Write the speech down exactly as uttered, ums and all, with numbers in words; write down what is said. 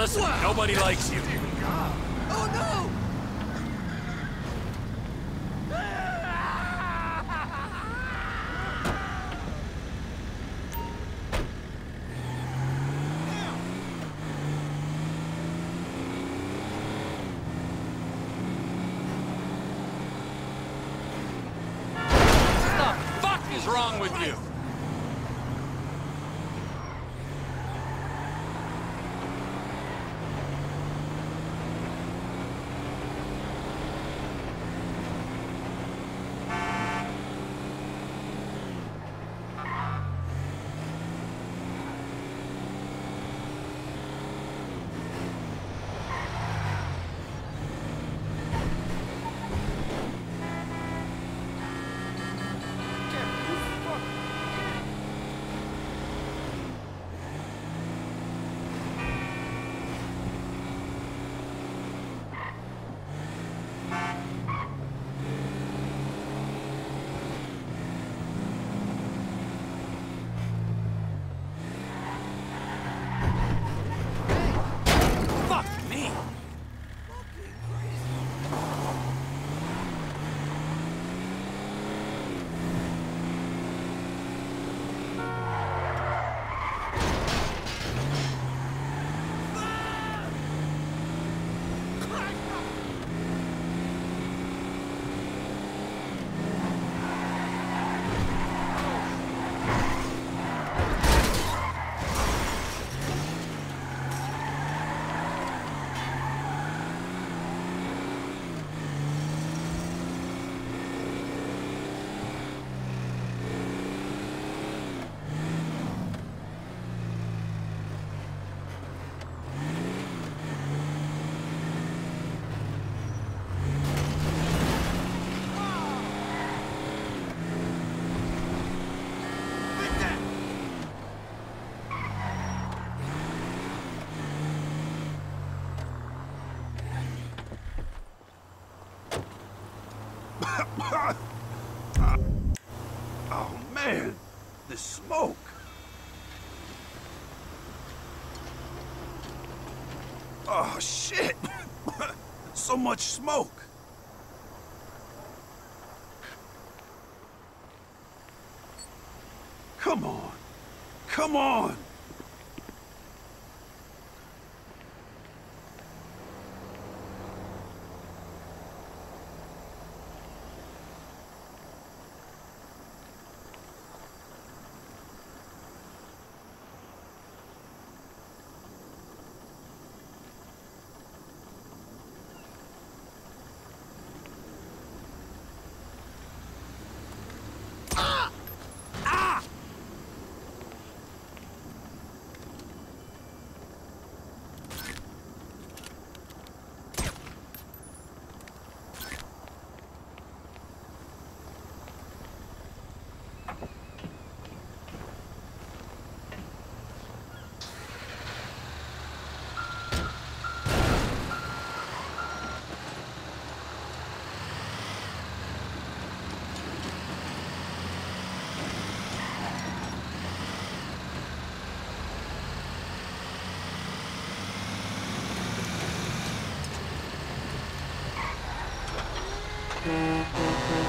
Listen, wow. Nobody likes you. Oh no! Oh, shit! So much smoke! Come on! Come on! Mm-hmm.